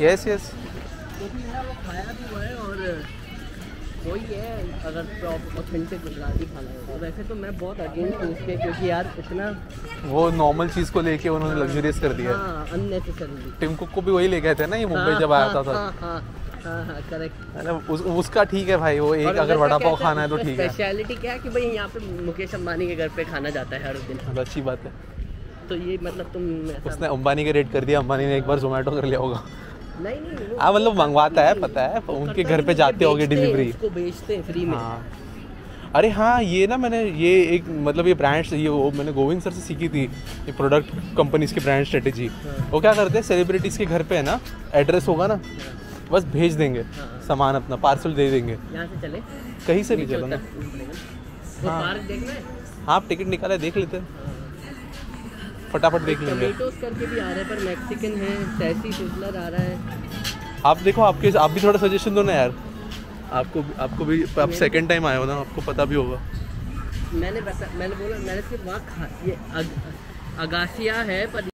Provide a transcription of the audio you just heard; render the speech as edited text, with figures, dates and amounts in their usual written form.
Yes yes खाया भी हुआ है और वही है अगर प्रॉपर ऑथेंटिक गुजराती खाना है। और वैसे तो मैं बहुत अगेंस्ट हूँ उसके, क्योंकि यार इतना वो नॉर्मल चीज़ को लेके उन्होंने लग्जरियस कर दिया अननेसेसरी। टिम कुक को भी वही ले गए थे ना ये मुंबई जब आया था। हाँ हाँ करेक्ट। उसका ठीक है भाई, वो एक अगर वड़ा पाव खाना है तो ठीक है। स्पेशलिटी क्या है कि भाई यहाँ पे मुकेश अंबानी के घर पे खाना जाता है हर दिन। बहुत अच्छी बात है। तो ये मतलब तुम उसने अंबानी का रेट कर दिया, अंबानी ने एक बार जोमेटो कर लिया होगा। नहीं नहीं हाँ मतलब मंगवाता है पता है, उनके घर पे जाते होगी डिलीवरी, उसको बेचते हैं फ्री में। अरे हाँ ये ना मैंने ये एक मतलब ये ब्रांड ये वो मैंने गोविंद सर से सीखी थी, ये प्रोडक्ट कंपनीज की ब्रांड स्ट्रेटेजी। वो क्या करते हैं सेलिब्रिटीज़ के घर पे है ना एड्रेस होगा ना बस भेज देंगे सामान अपना, पार्सल दे देंगे यहाँ से चले कहीं से भी चलो ना। हाँ आप टिकट निकाले देख लेते हैं फटाफट देख लेंगे। करके भी आ रहे पर मैक्सिकन है, सैसी सिजलर आ रहा है। आप देखो आपके आप भी थोड़ा सजेशन दो ना यार, आपको भी आप सेकंड टाइम आए हो ना आपको पता भी होगा। मैंने बोला मैंने सिर्फ वहाँ ये अगासिया है पर